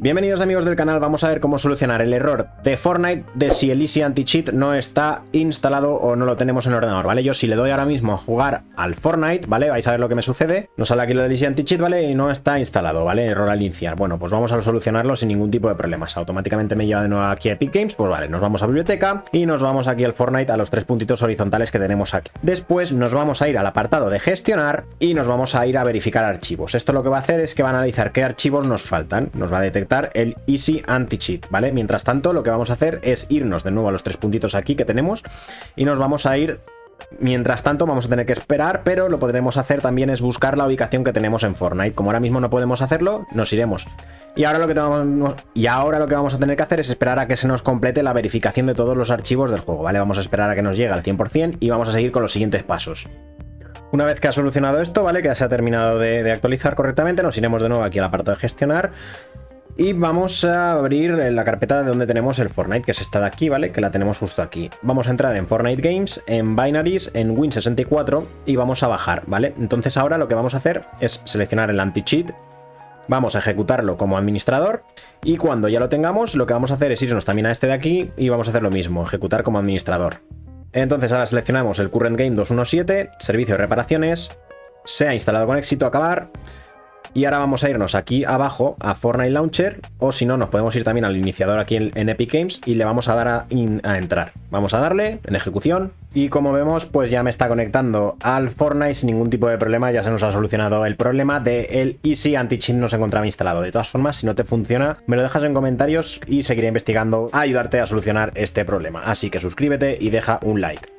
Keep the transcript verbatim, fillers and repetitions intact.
Bienvenidos amigos del canal, vamos a ver cómo solucionar el error de Fortnite de si el Easy Anti-Cheat no está instalado o no lo tenemos en el ordenador, ¿vale? Yo si le doy ahora mismo a jugar al Fortnite, ¿vale? Vais a ver lo que me sucede. Nos sale aquí lo del Easy Anti-Cheat, ¿vale? Y no está instalado, ¿vale? Error al iniciar. Bueno, pues vamos a solucionarlo sin ningún tipo de problemas. Automáticamente me lleva de nuevo aquí a Epic Games, pues vale, nos vamos a biblioteca y nos vamos aquí al Fortnite a los tres puntitos horizontales que tenemos aquí. Después nos vamos a ir al apartado de gestionar y nos vamos a ir a verificar archivos. Esto lo que va a hacer es que va a analizar qué archivos nos faltan. Nos va a detectar el Easy Anti-Cheat, ¿vale? Mientras tanto, lo que vamos a hacer es irnos de nuevo a los tres puntitos aquí que tenemos y nos vamos a ir... Mientras tanto vamos a tener que esperar, pero lo podremos hacer también es buscar la ubicación que tenemos en Fortnite. Como ahora mismo no podemos hacerlo, nos iremos. Y ahora, lo que tenemos, y ahora lo que vamos a tener que hacer es esperar a que se nos complete la verificación de todos los archivos del juego, ¿vale? Vamos a esperar a que nos llegue al cien por cien y vamos a seguir con los siguientes pasos. Una vez que ha solucionado esto, ¿vale? Que ya se ha terminado de, de actualizar correctamente, nos iremos de nuevo aquí al apartado de gestionar. Y vamos a abrir la carpeta de donde tenemos el Fortnite, que es esta de aquí, ¿vale? Que la tenemos justo aquí. Vamos a entrar en Fortnite Games, en Binaries, en Win sesenta y cuatro y vamos a bajar, ¿vale? Entonces ahora lo que vamos a hacer es seleccionar el anti-cheat. Vamos a ejecutarlo como administrador y cuando ya lo tengamos lo que vamos a hacer es irnos también a este de aquí y vamos a hacer lo mismo, ejecutar como administrador. Entonces ahora seleccionamos el Current Game dos punto uno punto siete, servicio de reparaciones, se ha instalado con éxito, acabar... Y ahora vamos a irnos aquí abajo a Fortnite Launcher o si no nos podemos ir también al iniciador aquí en, en Epic Games y le vamos a dar a, in, a entrar. Vamos a darle en ejecución y como vemos pues ya me está conectando al Fortnite sin ningún tipo de problema. Ya se nos ha solucionado el problema de el Easy Anti-Cheat no se encontraba instalado. De todas formas, si no te funciona me lo dejas en comentarios y seguiré investigando a ayudarte a solucionar este problema. Así que suscríbete y deja un like.